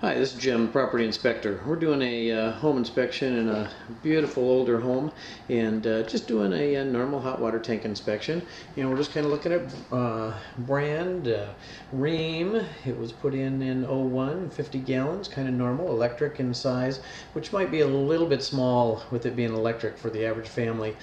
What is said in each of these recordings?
Hi, this is Jim, Property Inspector. We're doing a home inspection in a beautiful older home, and just doing a normal hot water tank inspection. And we're just kind of looking at brand, Reem. It was put in 01, 50 gallons, kind of normal, electric in size, which might be a little bit small with it being electric for the average family.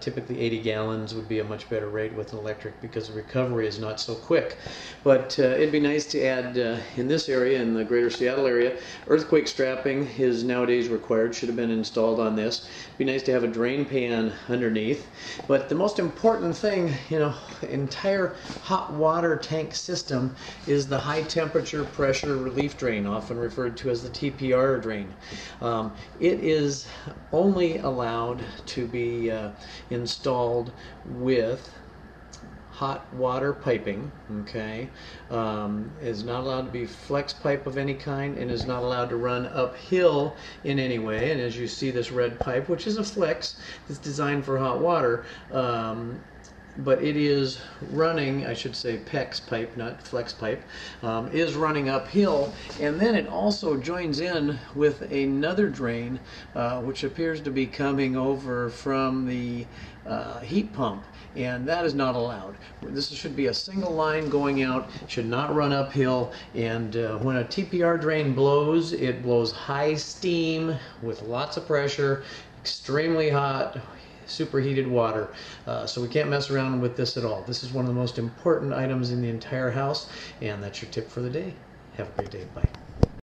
Typically 80 gallons would be a much better rate with an electric because the recovery is not so quick. But it'd be nice to add in this area, in the greater Seattle area, earthquake strapping is nowadays required, should have been installed on this. Be nice to have a drain pan underneath. But the most important thing, you know, entire hot water tank system is the high temperature pressure relief drain, often referred to as the TPR drain. It is only allowed to be installed with hot water piping, okay, is not allowed to be flex pipe of any kind, and is not allowed to run uphill in any way. And as you see, this red pipe, which is a flex, that's designed for hot water, but it is running, I should say PEX pipe, not flex pipe, is running uphill, and then it also joins in with another drain which appears to be coming over from the heat pump, and that is not allowed. This should be a single line going out, should not run uphill, and when a TPR drain blows, it blows high steam with lots of pressure, extremely hot, superheated water, so we can't mess around with this at all. This is one of the most important items in the entire house, and that's your tip for the day. Have a great day. Bye.